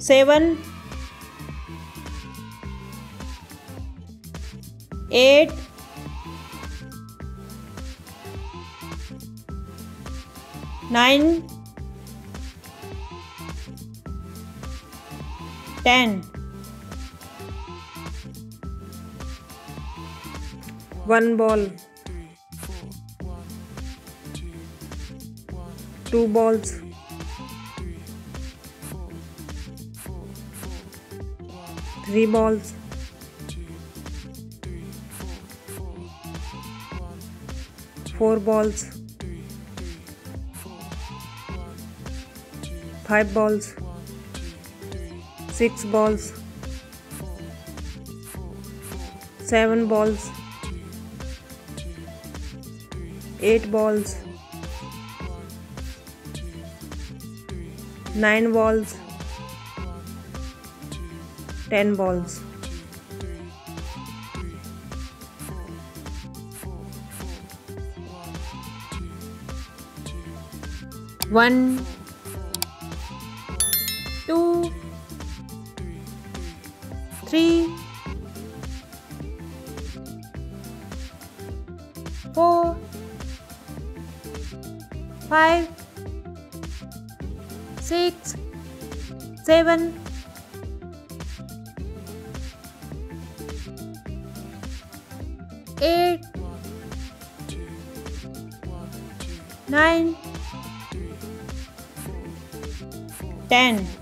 7, 8, 9, 10. 1 ball, 2 balls, 3 balls, 4 balls, 5 balls, 6 balls, 7 balls, 8 balls, 9 balls, 10 balls. 1, 2, 3, 4, 5, 6, 7, 8, 9, 10.